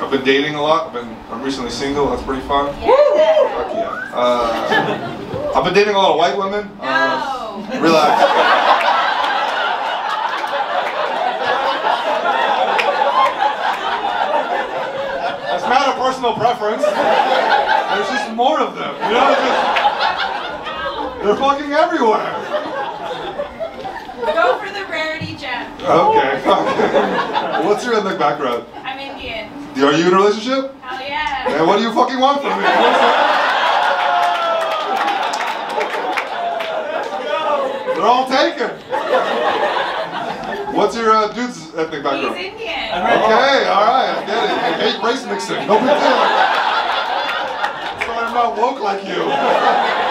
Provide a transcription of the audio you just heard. I've been dating a lot. I'm recently single. That's pretty fun. Yeah. Fuck yeah. I've been dating a lot of white women. No. Relax. Not a personal preference. There's just more of them. You know, they're fucking everywhere. Go for the rarity gem. Okay. What's your ethnic background? I'm Indian. Are you in a relationship? Hell yeah. And what do you fucking want from me? They're all taken. What's your dude's ethnic background? He's Indian. Okay, alright, I get it. I hate race mixing. No big deal. So I'm not woke like you.